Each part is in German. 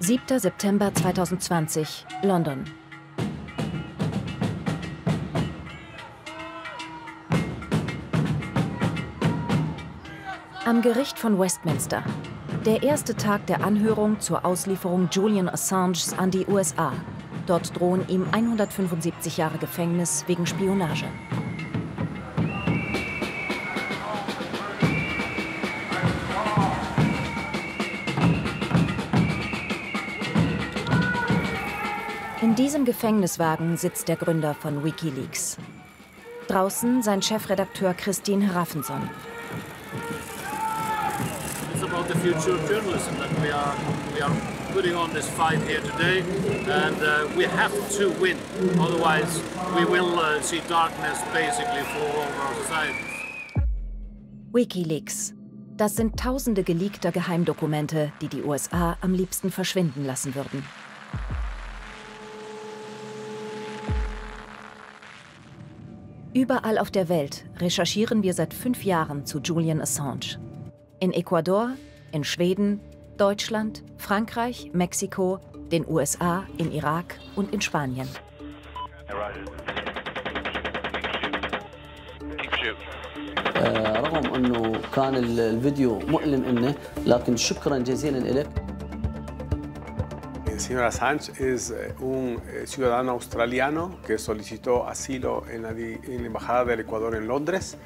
7. September 2020, London. Am Gericht von Westminster. Der erste Tag der Anhörung zur Auslieferung Julian Assanges an die USA. Dort drohen ihm 175 Jahre Gefängnis wegen Spionage. In diesem Gefängniswagen sitzt der Gründer von WikiLeaks. Draußen sein Chefredakteur Christine Hrafnsson. The future of journalism that we are putting on this fight here today, and we have to win, otherwise we will see darkness basically fall over our society. WikiLeaks. Das sind tausende geleakter Geheimdokumente, die die USA am liebsten verschwinden lassen würden. Überall auf der Welt recherchieren wir seit 5 Jahren zu Julian Assange. In Ecuador, in Schweden, Deutschland, Frankreich, Mexiko, den USA, in Irak und in Spanien. Señor Assange es un ciudadano australiano que solicitó asilo en la Embajada del Ecuador en Londres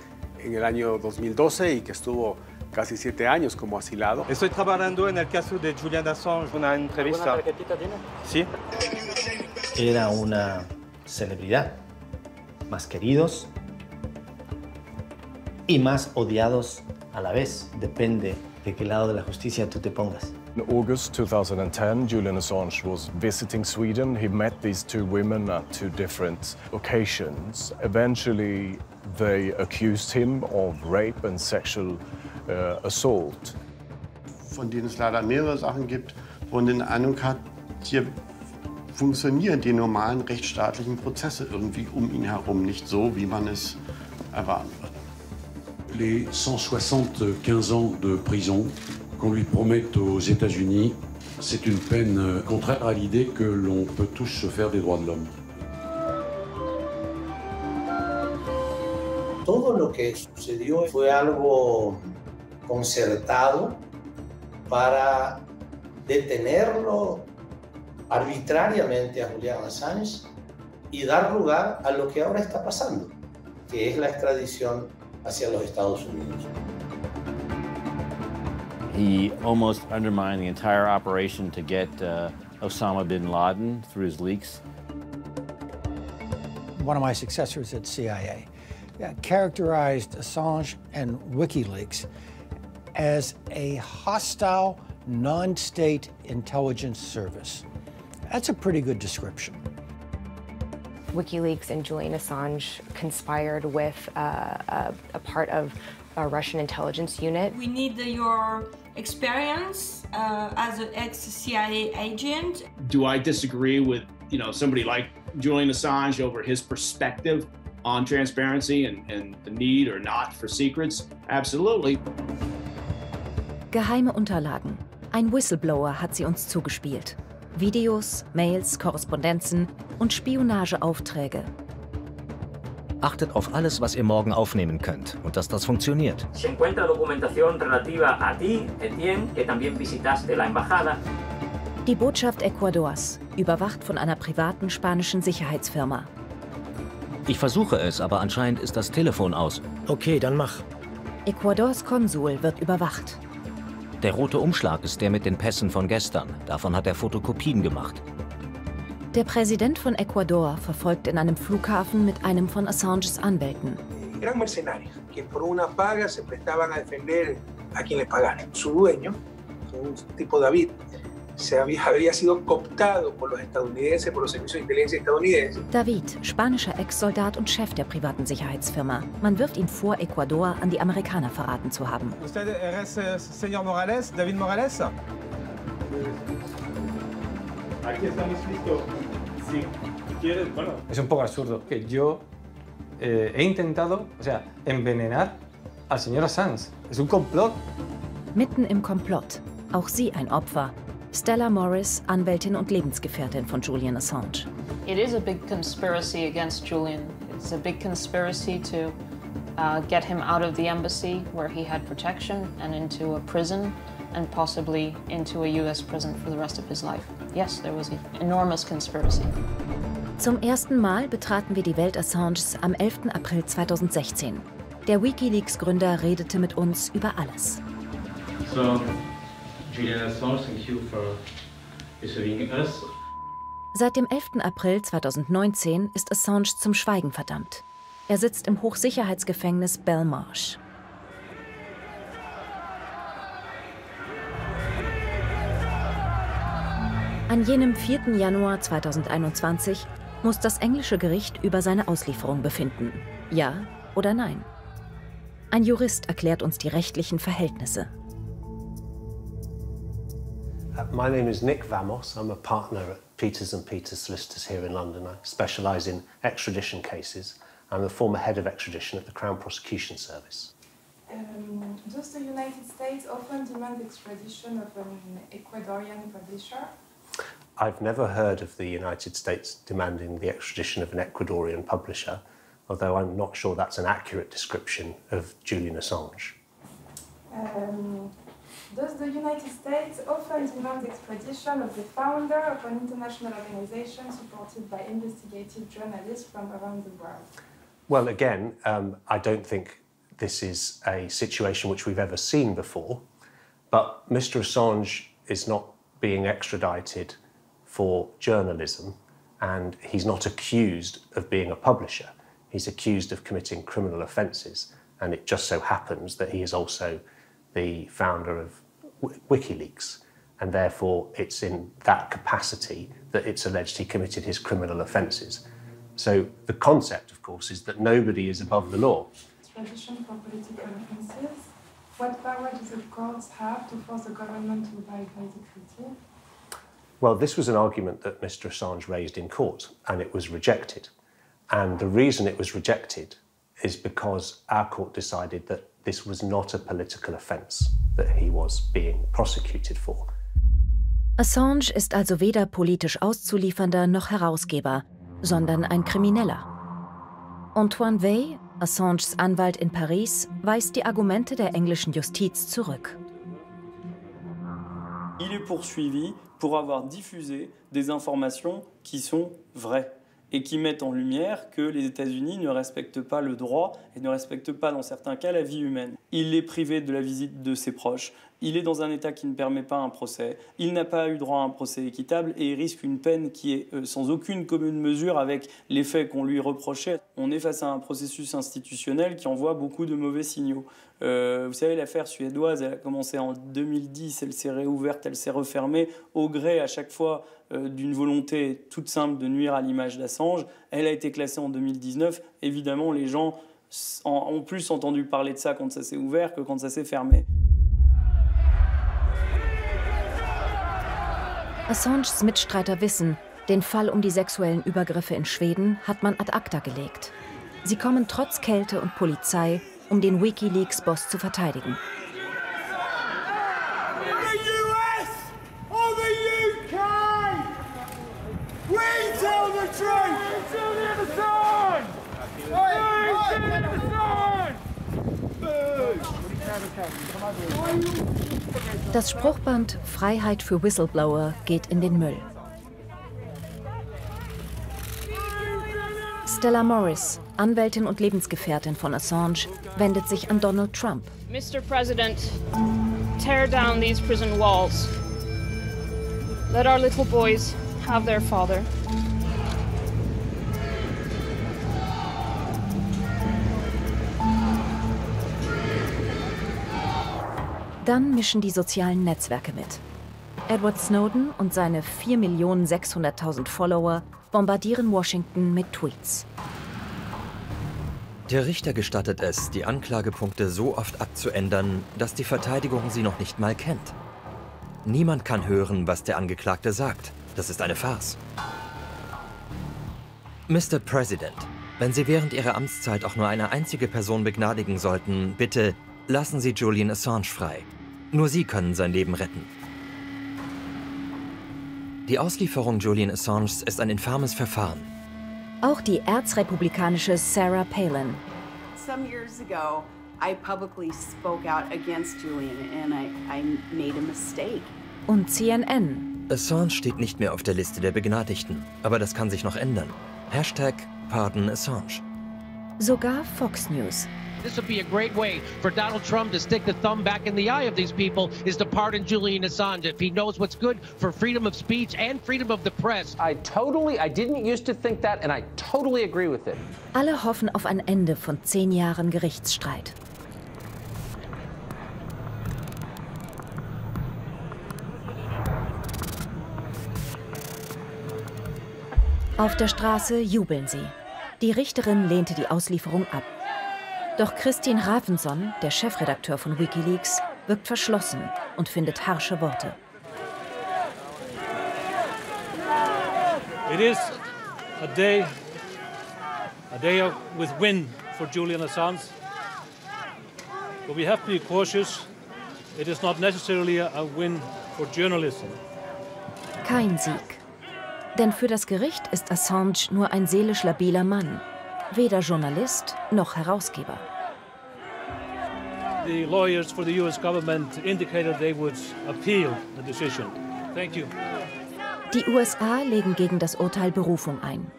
en el año 2012 y que estuvo casi 7 años como asilado. Estoy trabajando en el caso de Julian Assange, una entrevista. Sí. Era una celebridad, más queridos y más odiados a la vez. Depende de qué lado de la justicia tú te pongas. In August 2010, Julian Assange was visiting Sweden. He met these two women at 2 different occasions. Eventually, they accused him of rape and sexual assault. Von denen es leider mehrere Sachen gibt, wo man den Eindruck hat, hier funktionieren die normalen rechtsstaatlichen Prozesse irgendwie um ihn herum nicht so, wie man es erwarten würde. Les 175 ans de prison qu'on lui promette aux États-Unis, c'est une peine contraire à l'idée que l'on peut tous se faire des droits de l'homme. Todo lo que sucedió fue algo concertado para detenerlo arbitrariamente a Julian Assange y dar lugar a lo que ahora está pasando, que es la extradición hacia los Estados Unidos. He almost undermined the entire operation to get Osama bin Laden through his leaks. One of my successors at CIA characterized Assange and WikiLeaks as a hostile, non-state intelligence service. That's a pretty good description. WikiLeaks and Julian Assange conspired with a part of a Russian intelligence unit. We need your experience as an ex-CIA agent. Do I disagree with, somebody like Julian Assange over his perspective on transparency and the need or not for secrets? Absolutely. Geheime Unterlagen. Ein Whistleblower hat sie uns zugespielt. Videos, Mails, Korrespondenzen und Spionageaufträge. Achtet auf alles, was ihr morgen aufnehmen könnt und dass das funktioniert. Se encuentra documentación relativa a ti, Etienne, que también visitaste la embajada. Die Botschaft Ecuadors, überwacht von einer privaten spanischen Sicherheitsfirma. Ich versuche es, aber anscheinend ist das Telefon aus. Okay, dann mach. Ecuadors Konsul wird überwacht. Der rote Umschlag ist der mit den Pässen von gestern. Davon hat er Fotokopien gemacht. Der Präsident von Ecuador verfolgt in einem Flughafen mit einem von Assanges Anwälten. Eran mercenarios, que por una paga se prestaban a defender a quien les pagaran. Su dueño, un tipo David, había sido cooptado por los estadounidenses, por los servicios de inteligencia estadounidenses. David, spanischer Ex-Soldat und Chef der privaten Sicherheitsfirma. Man wirft ihm vor, Ecuador an die Amerikaner verraten zu haben. Usted es señor Morales, David Morales? Aquí estamos listos. Si quieres, bueno. Es un poco absurdo que yo he intentado, envenenar al señor Assange. Es un complot. Mitten im Komplott. Auch sie ein Opfer. Stella Morris, Anwältin und Lebensgefährtin von Julian Assange. It is a big conspiracy against Julian. It's a big conspiracy to get him out of the embassy where he had protection and into a prison and possibly into a US prison for the rest of his life. Yes, there was an enormous conspiracy. Zum ersten Mal betraten wir die Welt Assanges am 11. April 2016. Der WikiLeaks-Gründer redete mit uns über alles. So, Julian Assange, thank you for receiving us. Seit dem 11. April 2019 ist Assange zum Schweigen verdammt. Er sitzt im Hochsicherheitsgefängnis Belmarsh. An jenem 4. Januar 2021 muss das englische Gericht über seine Auslieferung befinden. Ja oder nein? Ein Jurist erklärt uns die rechtlichen Verhältnisse. My name is Nick Vamos. I'm a partner at Peters & Peters Solicitors here in London. I specialise in extradition cases. I'm the former head of extradition at the Crown Prosecution Service. Does the United States often demand extradition of an Ecuadorian publisher? I've never heard of the United States demanding the extradition of an Ecuadorian publisher, although I'm not sure that's an accurate description of Julian Assange. Does the United States often demand extradition of the founder of an international organization supported by investigative journalists from around the world? Well, again, I don't think this is a situation which we've ever seen before, but Mr. Assange is not being extradited for journalism, and he's not accused of being a publisher. He's accused of committing criminal offences, and it just so happens that he is also the founder of WikiLeaks, and therefore it's in that capacity that it's alleged he committed his criminal offences. So the concept, of course, is that nobody is above the law. Extradition for political offences. What power do the courts have to force the government to abide by the treaty? Well, this was an argument that Mr. Assange raised in court, and it was rejected. And the reason it was rejected is because our court decided that this was not a political offence that he was being prosecuted for. Assange ist also weder politisch Auszuliefernder noch Herausgeber, sondern ein Krimineller. Antoine Veil, Assanges Anwalt in Paris, weist die Argumente der englischen Justiz zurück. Il est poursuivi pour avoir diffusé des informations qui sont vraies et qui mettent en lumière que les États-Unis ne respectent pas le droit et ne respectent pas, dans certains cas, la vie humaine. Il est privé de la visite de ses proches, il est dans un état qui ne permet pas un procès, il n'a pas eu droit à un procès équitable et il risque une peine qui est sans aucune commune mesure avec les faits qu'on lui reprochait. On est face à un processus institutionnel qui envoie beaucoup de mauvais signaux. Vous savez, l'affaire suédoise, elle a commencé en 2010, elle s'est réouverte, elle s'est refermée, au gré à chaque fois d'une volonté toute simple de nuire à l'image d'Assange. Elle a été classée en 2019. Évidemment, les gens ont plus entendu parler de ça quand ça s'est ouvert que quand ça s'est fermé. Assanges Mitstreiter wissen, den Fall um die sexuellen Übergriffe in Schweden hat man ad acta gelegt. Sie kommen trotz Kälte und Polizei, um den WikiLeaks-Boss zu verteidigen. Das Spruchband Freiheit für Whistleblower geht in den Müll. Stella Morris, Anwältin und Lebensgefährtin von Assange, wendet sich an Donald Trump. Mr. President, tear down these prison walls. Let our little boys have their father. Dann mischen die sozialen Netzwerke mit. Edward Snowden und seine 4.600.000 Follower bombardieren Washington mit Tweets. Der Richter gestattet es, die Anklagepunkte so oft abzuändern, dass die Verteidigung sie noch nicht mal kennt. Niemand kann hören, was der Angeklagte sagt. Das ist eine Farce. Mr. President, wenn Sie während Ihrer Amtszeit auch nur eine einzige Person begnadigen sollten, bitte lassen Sie Julian Assange frei. Nur Sie können sein Leben retten. Die Auslieferung Julian Assanges ist ein infames Verfahren. Auch die erzrepublikanische Sarah Palin. Some years ago, I publicly spoke out against Julian and I made a mistake. Und CNN. Assange steht nicht mehr auf der Liste der Begnadigten, aber das kann sich noch ändern. #PardonAssange. Sogar Fox News. This would be a great way for Donald Trump to stick the thumb back in the eye of these people is to pardon Julian Assange if he knows what's good for freedom of speech and freedom of the press. I didn't used to think that and I totally agree with it. Alle hoffen auf ein Ende von 10 Jahren Gerichtsstreit. Auf der Straße jubeln sie. Die Richterin lehnte die Auslieferung ab. Doch Christine Ravensson, der Chefredakteur von WikiLeaks, wirkt verschlossen und findet harsche Worte. It is a day with win for Julian Assange. But we have to be cautious. It is not necessarily a win for journalism. Kein Sieg. Denn für das Gericht ist Assange nur ein seelisch labiler Mann, weder Journalist noch Herausgeber. The lawyers for the US government indicated they would appeal the decision. Thank you. Die USA legen gegen das Urteil Berufung ein.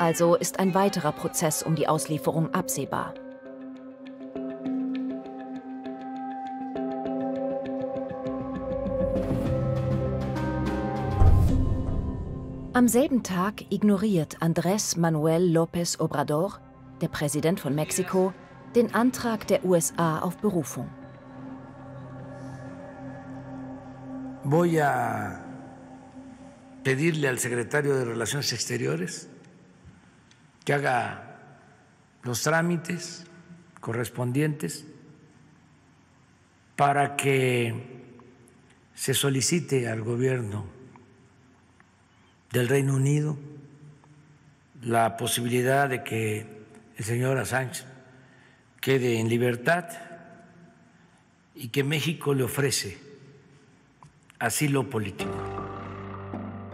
Also ist ein weiterer Prozess um die Auslieferung absehbar. Am selben Tag ignoriert Andrés Manuel López Obrador, der Präsident von Mexiko, den Antrag der USA auf Berufung. Voy a pedirle al secretario de Relaciones Exteriores que haga los trámites correspondientes para que se solicite al gobierno del Reino Unido la posibilidad de que el señor Assange quede en libertad y que México le ofrece asilo político.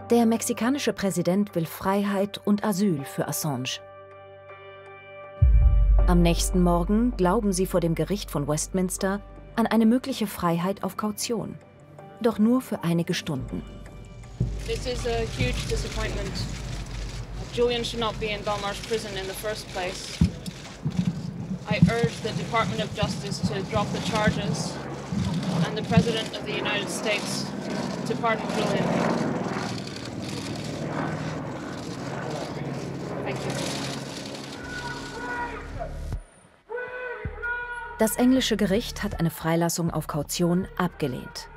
Der mexikanische Präsident will Freiheit und Asyl für Assange. Am nächsten Morgen glauben sie vor dem Gericht von Westminster an eine mögliche Freiheit auf Kaution, doch nur für einige Stunden. This is a huge disappointment. Julian should not be in Belmarsh prison in the first place. I urge the Department of Justice to drop the charges and the President of the United States to pardon Julian. Thank you. Das englische Gericht hat eine Freilassung auf Kaution abgelehnt.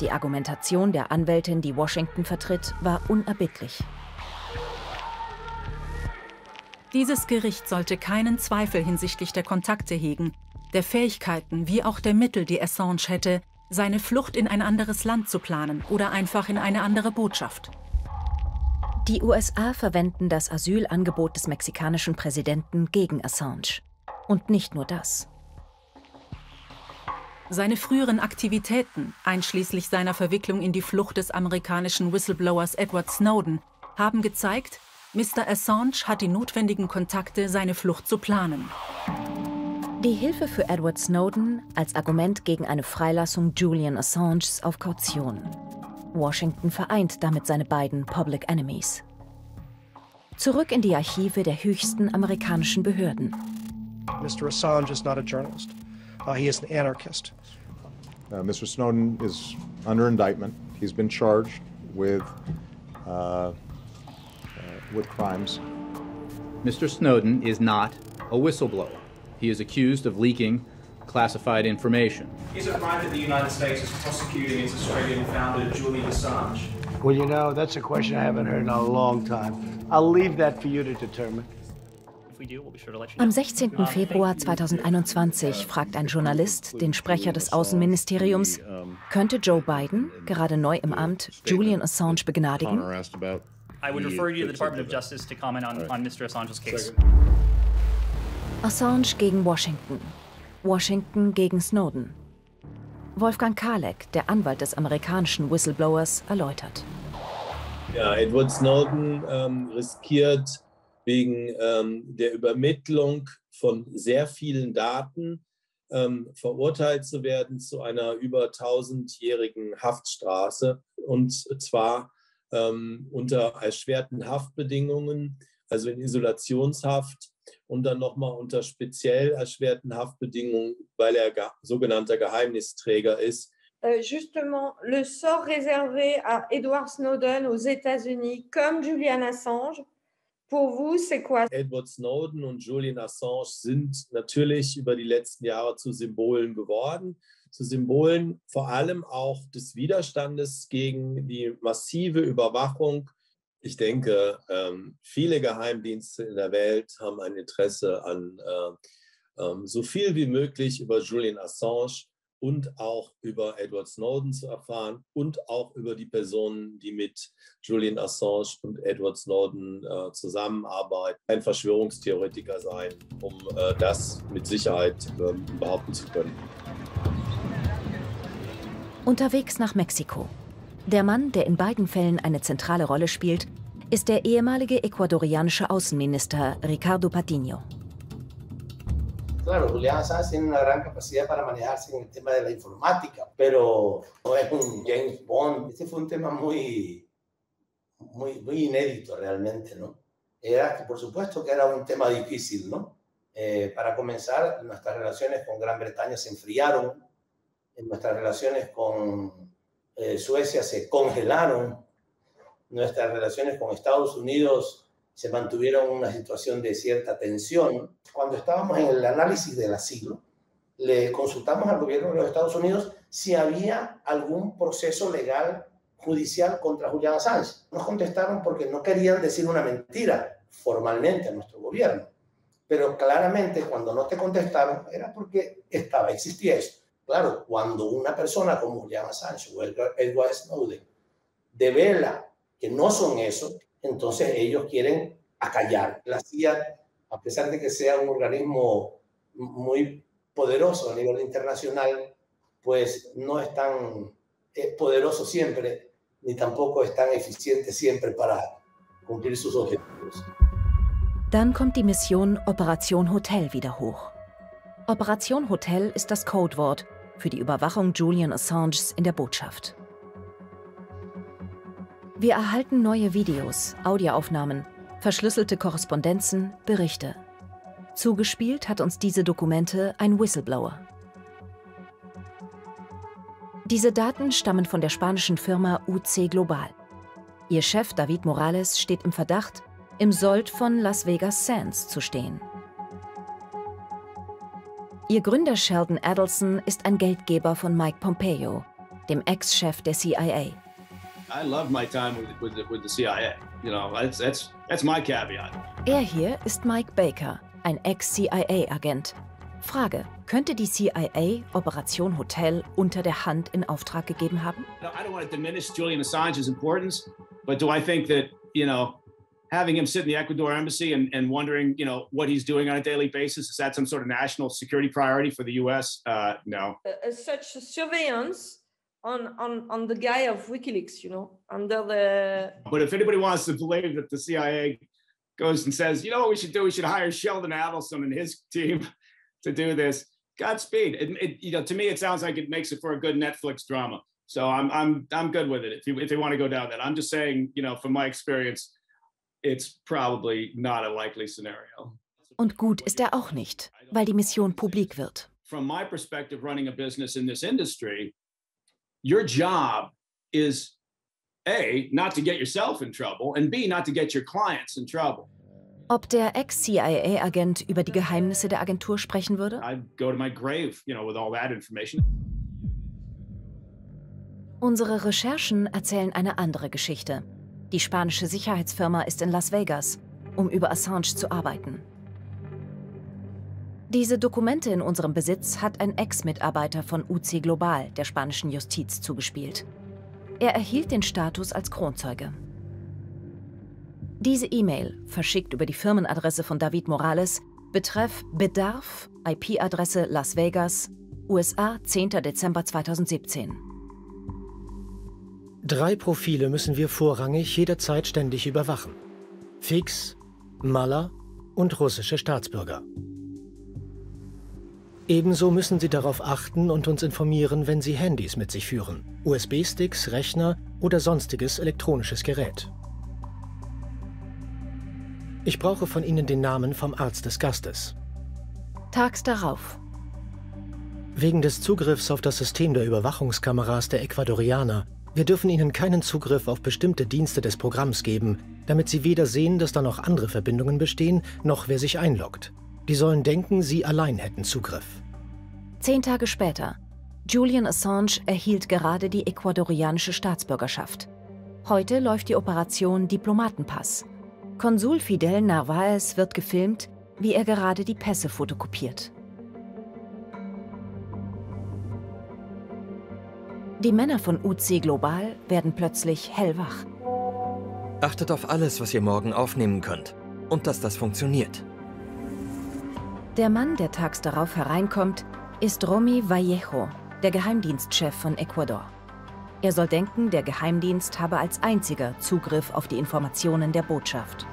Die Argumentation der Anwältin, die Washington vertritt, war unerbittlich. Dieses Gericht sollte keinen Zweifel hinsichtlich der Kontakte hegen, der Fähigkeiten wie auch der Mittel, die Assange hätte, seine Flucht in ein anderes Land zu planen oder einfach in eine andere Botschaft. Die USA verwenden das Asylangebot des mexikanischen Präsidenten gegen Assange. Und nicht nur das. Seine früheren Aktivitäten, einschließlich seiner Verwicklung in die Flucht des amerikanischen Whistleblowers Edward Snowden, haben gezeigt, Mr. Assange hat die notwendigen Kontakte, seine Flucht zu planen. Die Hilfe für Edward Snowden als Argument gegen eine Freilassung Julian Assanges auf Kaution. Washington vereint damit seine beiden Public Enemies. Zurück in die Archive der höchsten amerikanischen Behörden. Mr. Assange is not a journalist. He is an anarchist. Mr. Snowden is under indictment. He's been charged with crimes. Mr. Snowden is not a whistleblower. He is accused of leaking classified information. Is it right that the United States is prosecuting its Australian founder Julian Assange? Well, you know, that's a question I haven't heard in a long time. I'll leave that for you to determine. Am 16. Februar 2021 fragt ein Journalist den Sprecher des Außenministeriums, könnte Joe Biden, gerade neu im Amt, Julian Assange begnadigen? Assange gegen Washington. Washington gegen Snowden. Wolfgang Kalek, der Anwalt des amerikanischen Whistleblowers, erläutert. Ja, Edward Snowden riskiert wegen der Übermittlung von sehr vielen Daten verurteilt zu werden zu einer über 1000-jährigen Haftstrafe, und zwar unter erschwerten Haftbedingungen, also in Isolationshaft, und dann nochmal unter speziell erschwerten Haftbedingungen, weil er sogenannter Geheimnisträger ist. Justement, le sort réservé à Edward Snowden aux États-Unis, comme Julian Assange, pour vous, c'est quoi? Edward Snowden und Julian Assange sind natürlich über die letzten Jahre zu Symbolen geworden, zu Symbolen vor allem auch des Widerstandes gegen die massive Überwachung. Ich denke, viele Geheimdienste in der Welt haben ein Interesse an so viel wie möglich über Julian Assange und auch über Edward Snowden zu erfahren und auch über die Personen, die mit Julian Assange und Edward Snowden zusammenarbeiten. Ein Verschwörungstheoretiker sein, um das mit Sicherheit behaupten zu können. Unterwegs nach Mexiko. Der Mann, der in beiden Fällen eine zentrale Rolle spielt, ist der ehemalige ecuadorianische Außenminister Ricardo Patiño. Julian Assange tiene una gran capacidad para manejarse en el tema de la informática, pero no es un James Bond. Este fue un tema muy inédito realmente, ¿no? Era, por supuesto que era un tema difícil, ¿no? Para comenzar, nuestras relaciones con Gran Bretaña se enfriaron, nuestras relaciones con Suecia se congelaron, nuestras relaciones con Estados Unidos se mantuvieron en una situación de cierta tensión. Cuando estábamos en el análisis del asilo, le consultamos al gobierno de los Estados Unidos si había algún proceso legal judicial contra Julian Assange. Nos contestaron porque no querían decir una mentira formalmente a nuestro gobierno. Pero claramente cuando no te contestaron era porque existía eso. Claro, cuando una persona como Julian Assange o Edward Snowden devela que no son eso, entonces ellos quieren acallar. La CIA, a pesar de que sea un organismo muy poderoso a nivel internacional, pues no es tan poderoso siempre, ni tampoco es tan eficiente siempre para cumplir sus objetivos. Dann kommt die Mission Operation Hotel wieder hoch. Operation Hotel ist das Codewort für die Überwachung Julian Assanges in der Botschaft. Wir erhalten neue Videos, Audioaufnahmen, verschlüsselte Korrespondenzen, Berichte. Zugespielt hat uns diese Dokumente ein Whistleblower. Diese Daten stammen von der spanischen Firma UC Global. Ihr Chef David Morales steht im Verdacht, im Sold von Las Vegas Sands zu stehen. Ihr Gründer Sheldon Adelson ist ein Geldgeber von Mike Pompeo, dem Ex-Chef der CIA. Er hier ist Mike Baker, ein Ex-CIA-Agent. Frage: Könnte die CIA Operation Hotel unter der Hand in Auftrag gegeben haben? I don't want to diminish Julian Assange's importance, but do I think that, you know, having him sit in the Ecuador embassy and wondering, you know, what he's doing on a daily basis, is that some sort of national security priority for the US? No. Such surveillance on the guy of WikiLeaks, you know, under the... But if anybody wants to believe that the CIA goes and says, you know what we should do? We should hire Sheldon Adelson and his team to do this. Godspeed. You know, to me, it sounds like it makes it for a good Netflix drama. So I'm good with it if they want to go down that. I'm just saying, you know, from my experience, it's probably not a likely scenario. Und gut ist er auch nicht, weil die Mission publik wird. From my perspective, running a business in this industry, your job is A, not to get yourself in trouble, and B, not to get your clients in trouble. Ob der Ex-CIA-Agent über die Geheimnisse der Agentur sprechen würde? I'd go to my grave, you know, with all that information. Unsere Recherchen erzählen eine andere Geschichte. Die spanische Sicherheitsfirma ist in Las Vegas, um über Assange zu arbeiten. Diese Dokumente in unserem Besitz hat ein Ex-Mitarbeiter von UC Global, der spanischen Justiz, zugespielt. Er erhielt den Status als Kronzeuge. Diese E-Mail, verschickt über die Firmenadresse von David Morales, betreff Bedarf, IP-Adresse Las Vegas, USA, 10. Dezember 2017. Drei Profile müssen wir vorrangig jederzeit ständig überwachen. Fix, Maler und russische Staatsbürger. Ebenso müssen Sie darauf achten und uns informieren, wenn Sie Handys mit sich führen, USB-Sticks, Rechner oder sonstiges elektronisches Gerät. Ich brauche von Ihnen den Namen vom Arzt des Gastes. Tags darauf. Wegen des Zugriffs auf das System der Überwachungskameras der Ecuadorianer. Wir dürfen Ihnen keinen Zugriff auf bestimmte Dienste des Programms geben, damit Sie weder sehen, dass da noch andere Verbindungen bestehen, noch wer sich einloggt. Die sollen denken, sie allein hätten Zugriff. 10 Tage später. Julian Assange erhielt gerade die ecuadorianische Staatsbürgerschaft. Heute läuft die Operation Diplomatenpass. Konsul Fidel Narváez wird gefilmt, wie er gerade die Pässe fotokopiert. Die Männer von UC Global werden plötzlich hellwach. Achtet auf alles, was ihr morgen aufnehmen könnt. Und dass das funktioniert. Der Mann, der tags darauf hereinkommt, ist Romy Vallejo, der Geheimdienstchef von Ecuador. Er soll denken, der Geheimdienst habe als einziger Zugriff auf die Informationen der Botschaft.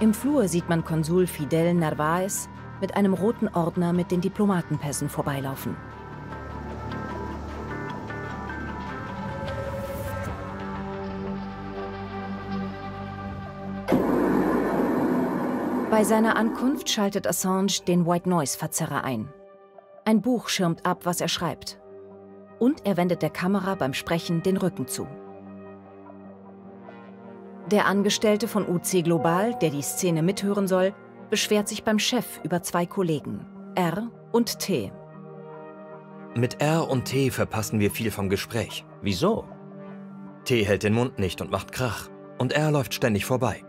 Im Flur sieht man Konsul Fidel Narváez mit einem roten Ordner mit den Diplomatenpässen vorbeilaufen. Bei seiner Ankunft schaltet Assange den White-Noise-Verzerrer ein. Ein Buch schirmt ab, was er schreibt. Und er wendet der Kamera beim Sprechen den Rücken zu. Der Angestellte von UC Global, der die Szene mithören soll, beschwert sich beim Chef über 2 Kollegen, R und T. Mit R und T verpassen wir viel vom Gespräch. Wieso? T hält den Mund nicht und macht Krach. Und R läuft ständig vorbei.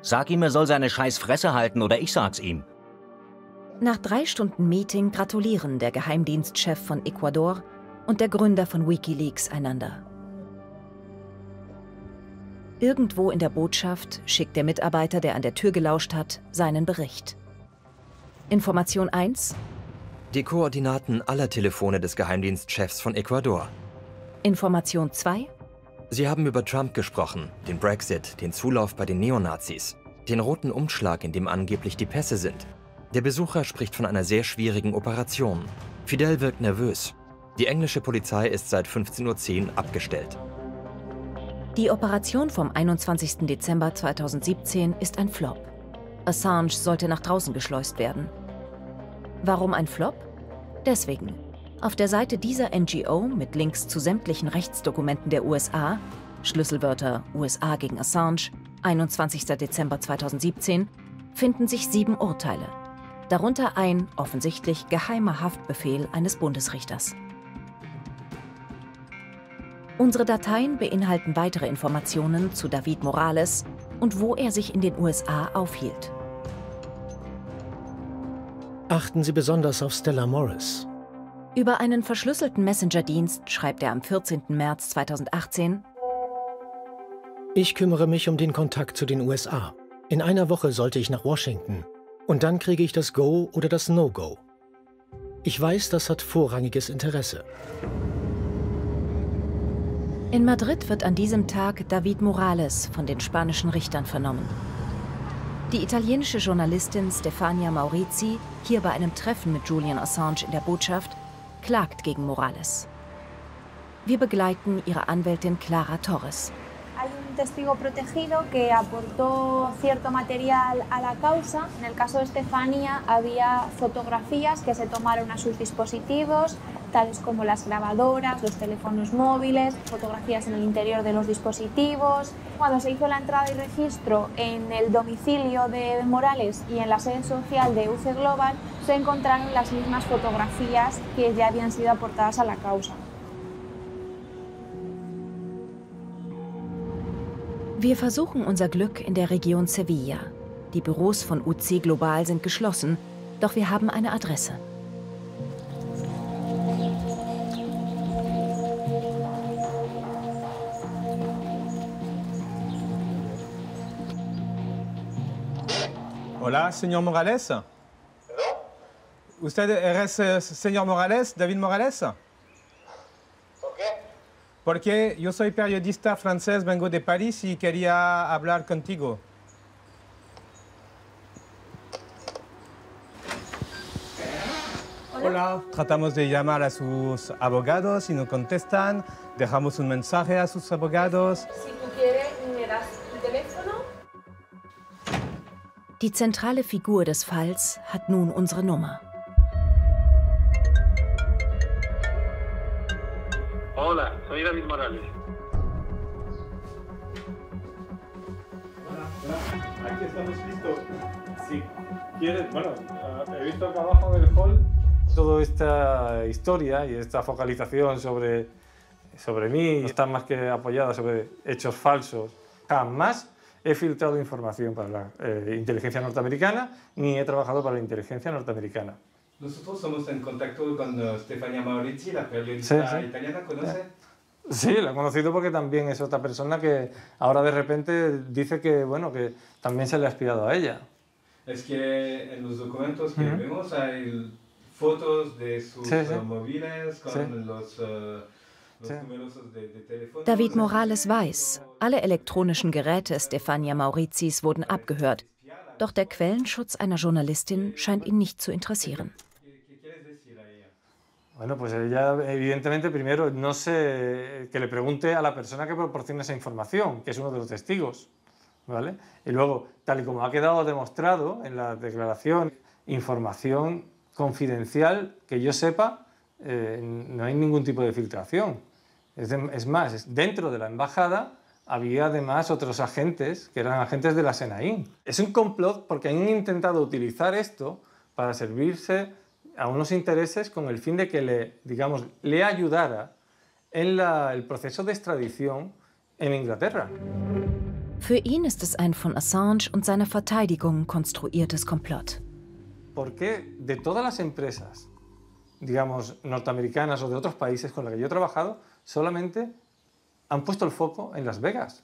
Sag ihm, er soll seine scheiß Fresse halten, oder ich sag's ihm. Nach 3 Stunden Meeting gratulieren der Geheimdienstchef von Ecuador und der Gründer von WikiLeaks einander. Irgendwo in der Botschaft schickt der Mitarbeiter, der an der Tür gelauscht hat, seinen Bericht. Information 1. Die Koordinaten aller Telefone des Geheimdienstchefs von Ecuador. Information 2. Sie haben über Trump gesprochen, den Brexit, den Zulauf bei den Neonazis, den roten Umschlag, in dem angeblich die Pässe sind. Der Besucher spricht von einer sehr schwierigen Operation. Fidel wirkt nervös. Die englische Polizei ist seit 15:10 Uhr abgestellt. Die Operation vom 21. Dezember 2017 ist ein Flop. Assange sollte nach draußen geschleust werden. Warum ein Flop? Deswegen. Auf der Seite dieser NGO mit Links zu sämtlichen Rechtsdokumenten der USA, Schlüsselwörter USA gegen Assange, 21. Dezember 2017, finden sich 7 Urteile. Darunter ein offensichtlich geheimer Haftbefehl eines Bundesrichters. Unsere Dateien beinhalten weitere Informationen zu David Morales und wo er sich in den USA aufhielt. Achten Sie besonders auf Stella Morris. Über einen verschlüsselten Messenger-Dienst schreibt er am 14. März 2018: Ich kümmere mich um den Kontakt zu den USA. In einer Woche sollte ich nach Washington. Und dann kriege ich das Go oder das No-Go. Ich weiß, das hat vorrangiges Interesse. In Madrid wird an diesem Tag David Morales von den spanischen Richtern vernommen. Die italienische Journalistin Stefania Maurizi, hier bei einem Treffen mit Julian Assange in der Botschaft, klagt gegen Morales. Wir begleiten ihre Anwältin Clara Torres. Wir versuchen unser Glück in der Region Sevilla. Die Büros von UC Global sind geschlossen, doch wir haben eine Adresse. Hola, señor Morales. ¿Perdón? ¿Usted es señor Morales, David Morales? Porque yo soy periodista francés, vengo de París y quería hablar contigo. Hola, tratamos de llamar a sus abogados y no contestan. Dejamos un mensaje a sus abogados. Si tú quieres, me das tu teléfono. Die zentrale Figur des Falls hat nun unsere Nummer. Hola, soy David Morales. Hola, hola. Aquí estamos listos. Si quieres, bueno, he visto acá abajo del hall. Toda esta historia y esta focalización sobre mí está más que apoyada sobre hechos falsos. Jamás he filtrado información para la inteligencia norteamericana ni he trabajado para la inteligencia norteamericana. Nosotros somos en contacto con Stefania Maurizi, la periodista italiana. ¿Conoce? Sí, la he conocido porque también es otra persona que ahora de repente dice que, bueno, que también se le ha espiado a ella. Es que en los documentos que vemos hay fotos de sus móviles con los numerosos de teléfono. David Morales weiß, alle elektronischen Geräte Stefania Maurizis wurden abgehört. Doch der Quellenschutz einer Journalistin scheint ihn nicht zu interessieren. Bueno, pues ella, evidentemente, primero, no sé, que le pregunte a la persona que proporciona esa información, que es uno de los testigos, ¿vale? Y luego, tal y como ha quedado demostrado en la declaración, información confidencial, que yo sepa, no hay ningún tipo de filtración. Es más, dentro de la embajada había además otros agentes, que eran agentes de la Senaín. Es un complot porque han intentado utilizar esto para servirse a unos intereses con el fin de que le ayudara en el proceso de extradición en Inglaterra. Für ihn ist es ein von Assange und seiner Verteidigung konstruiertes Komplott. ¿Por qué de todas las empresas, digamos, norteamericanas o de otros países con las que yo he trabajado, solamente han puesto el foco en Las Vegas?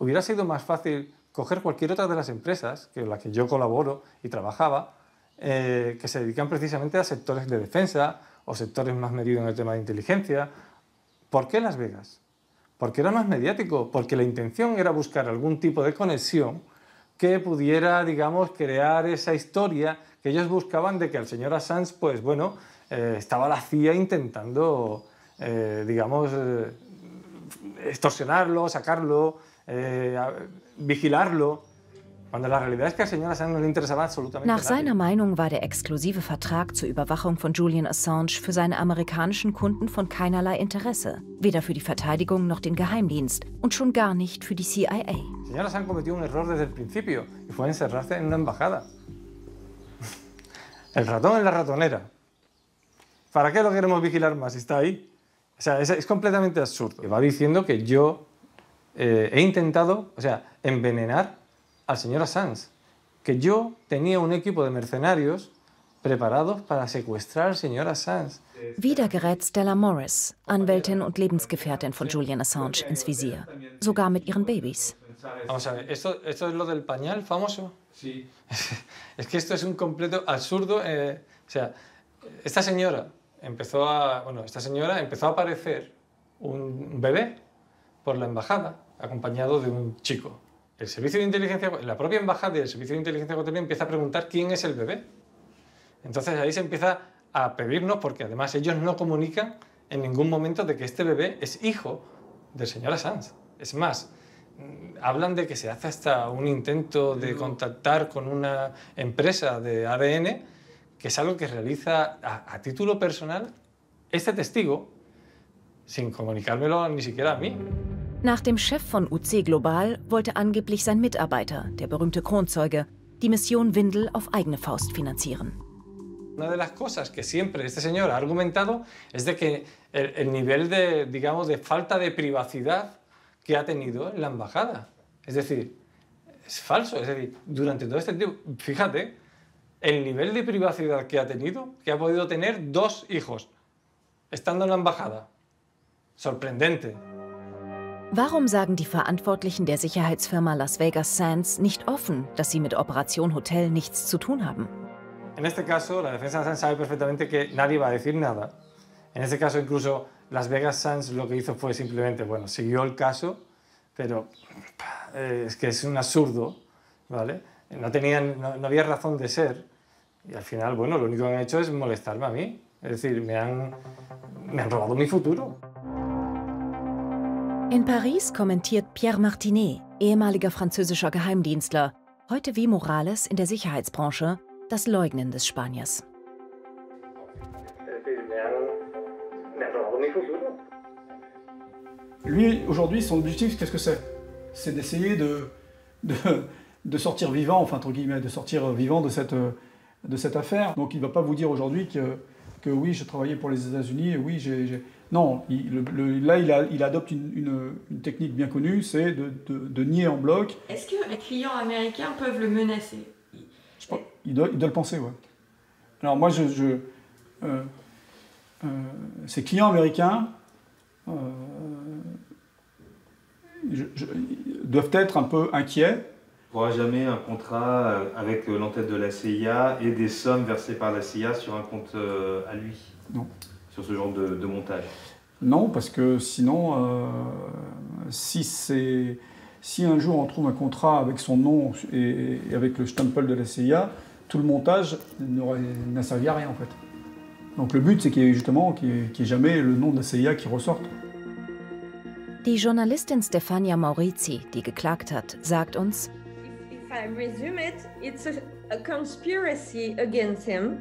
Hubiera sido más fácil coger cualquier otra de las empresas, con las que yo colaboro y trabajaba, que se dedican precisamente a sectores de defensa o sectores más medidos en el tema de inteligencia. ¿Por qué Las Vegas? Porque era más mediático, porque la intención era buscar algún tipo de conexión que pudiera, digamos, crear esa historia que ellos buscaban de que el señor Assange, pues bueno, estaba la CIA intentando, digamos, extorsionarlo, sacarlo, vigilarlo. Cuando la realidad es que al señor Assange no le interesaba absolutamente nada. Nach seiner Meinung war der exklusive Vertrag zur Überwachung von Julian Assange für seine amerikanischen Kunden von keinerlei Interesse, weder für die Verteidigung noch den Geheimdienst und schon gar nicht für die CIA. El señor Assange cometió un error desde el principio y fue encerrarse en una embajada. El ratón en la ratonera. ¿Para qué lo queremos vigilar más si está ahí? O sea, es completamente absurdo. Va diciendo que yo he intentado, o sea, envenenar al señor Assange, que yo tenía un equipo de mercenarios preparados para secuestrar al señor Assange. Wieder gerät Stella Morris, Anwältin und Lebensgefährtin von Julian Assange, ins Visier, sogar mit ihren Babys. Vamos a ver, ¿esto es lo del pañal famoso? Sí. Es que esto es un completo absurdo. O sea, esta señora empezó a aparecer un bebé por la embajada, acompañado de un chico. El servicio de inteligencia, la propia embajada y el servicio de inteligencia ecuatoriano empieza a preguntar quién es el bebé. Entonces ahí se empieza a pedirnos, porque además ellos no comunican en ningún momento de que este bebé es hijo del señor Assange. Es más, hablan de que se hace hasta un intento de contactar con una empresa de ADN, que es algo que realiza a título personal este testigo, sin comunicármelo ni siquiera a mí. Nach dem Chef von UC Global wollte angeblich sein Mitarbeiter, der berühmte Kronzeuge, die Mission Windel auf eigene Faust finanzieren. Una de las cosas que siempre este señor ha argumentado es de que el nivel de, digamos, de falta de privacidad que ha tenido en la embajada. Es decir, es falso. Es decir, durante todo este tiempo, fíjate, el nivel de privacidad que ha tenido, que ha podido tener dos hijos, estando en la embajada. Sorprendente. Warum sagen die Verantwortlichen der Sicherheitsfirma Las Vegas Sands nicht offen, dass sie mit Operation Hotel nichts zu tun haben? En este caso, la defensa de Assange sabe perfectamente que nadie va a decir nada. En este caso, incluso Las Vegas Sands lo que hizo fue simplemente, bueno, siguió el caso, pero es que es un absurdo, ¿vale? No había razón de ser y al final, bueno, lo único que han hecho es molestarme a mí. Es decir, me han robado mi futuro. In Paris kommentiert Pierre Martinet, ehemaliger französischer Geheimdienstler, heute wie Morales in der Sicherheitsbranche, das Leugnen des Spaniers. Lui, aujourd'hui, son objectif, qu'est-ce que c'est? C'est d'essayer de sortir vivant, enfin, entre guillemets, de sortir vivant de cette affaire. Donc il ne va pas vous dire aujourd'hui que oui, je travaillais pour les États-Unis, oui, Non, il adopte une technique bien connue, c'est de nier en bloc. Est-ce que les clients américains peuvent le menacer? Il doit le penser, ouais. Alors moi, ces clients américains doivent être un peu inquiets. On ne pourra jamais un contrat avec l'entête de la CIA et des sommes versées par la CIA sur un compte à lui. Non. Sur ce genre de montage. Non, parce que sinon, si un jour on trouve un contrat avec son nom et avec le stempel de la CIA, tout le montage n'a servi à rien en fait. Donc le but, c'est qu'il n'y ait jamais le nom de la CIA qui ressorte. Die Journalistin Stefania Maurizi, die geklagt hat, sagt uns: If I resume it, it's a conspiracy against him.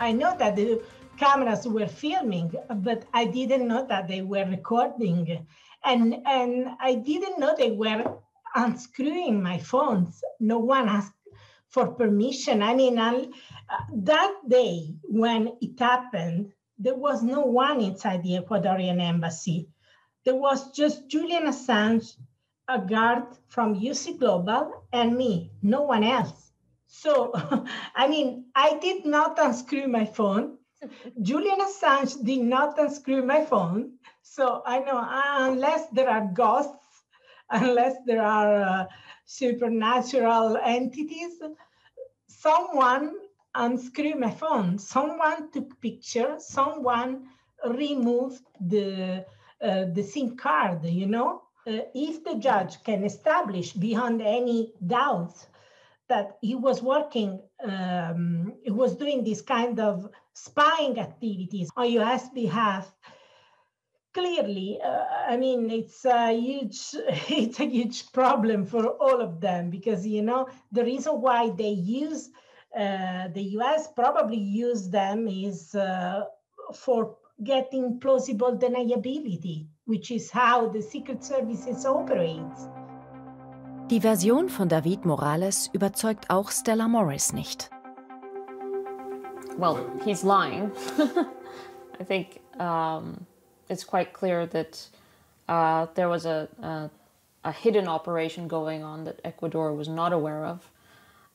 I know that the cameras were filming, but I didn't know that they were recording, and I didn't know they were unscrewing my phones. No one asked for permission. I mean, that day when it happened, there was no one inside the Ecuadorian embassy. There was just Julian Assange, a guard from UC Global, and me, no one else. So, I mean, I did not unscrew my phone. Julian Assange did not unscrew my phone. So I know unless there are ghosts, unless there are supernatural entities, someone unscrewed my phone. Someone took pictures. Someone removed the SIM card, you know? If the judge can establish beyond any doubt that he was working, he was doing this kind of spying activities on U.S. behalf. Clearly, I mean, it's a huge problem for all of them because, you know, the reason why they use the U.S. probably use them is for getting plausible deniability, which is how the Secret Services operates. Die Version von David Morales überzeugt auch Stella Morris nicht. Well, he's lying. I think it's quite clear that there was a hidden operation going on that Ecuador was not aware of,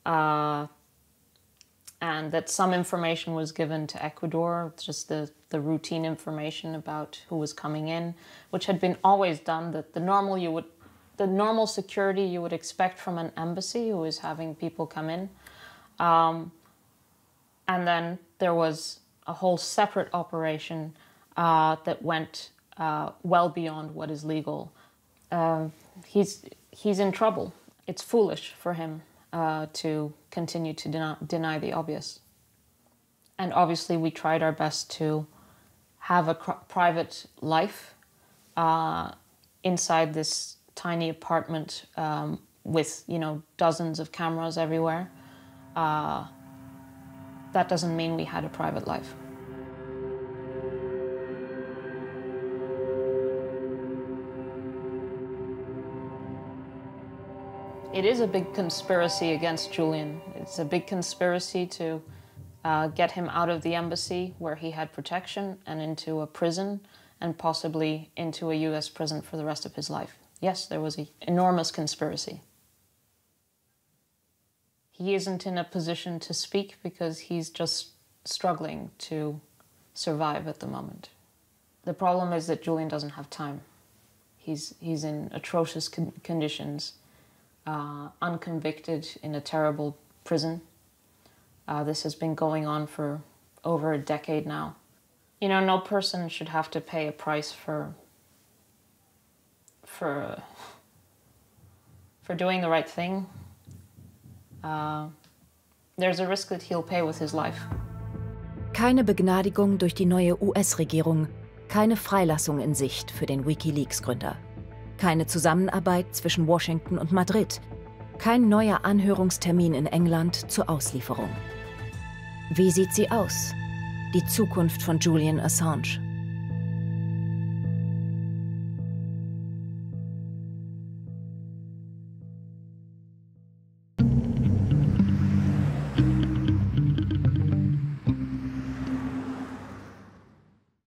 and that some information was given to Ecuador, just the routine information about who was coming in, which had been always done, that the normal security you would expect from an embassy who is having people come in. And then there was a whole separate operation that went well beyond what is legal. He's in trouble. It's foolish for him to continue to deny the obvious. And obviously we tried our best to have a private life inside this tiny apartment with, you know, dozens of cameras everywhere. That doesn't mean we had a private life. It is a big conspiracy against Julian. It's a big conspiracy to get him out of the embassy where he had protection and into a prison and possibly into a US prison for the rest of his life. Yes, there was an enormous conspiracy. He isn't in a position to speak because he's just struggling to survive at the moment. The problem is that Julian doesn't have time. He's in atrocious conditions, unconvicted in a terrible prison. This has been going on for over a decade now. you know, no person should have to pay a price for doing the right thing. There's a risk that he'll pay with his life. Keine Begnadigung durch die neue US-Regierung, keine Freilassung in Sicht für den WikiLeaks-Gründer, keine Zusammenarbeit zwischen Washington und Madrid, kein neuer Anhörungstermin in England zur Auslieferung. Wie sieht sie aus, die Zukunft von Julian Assange?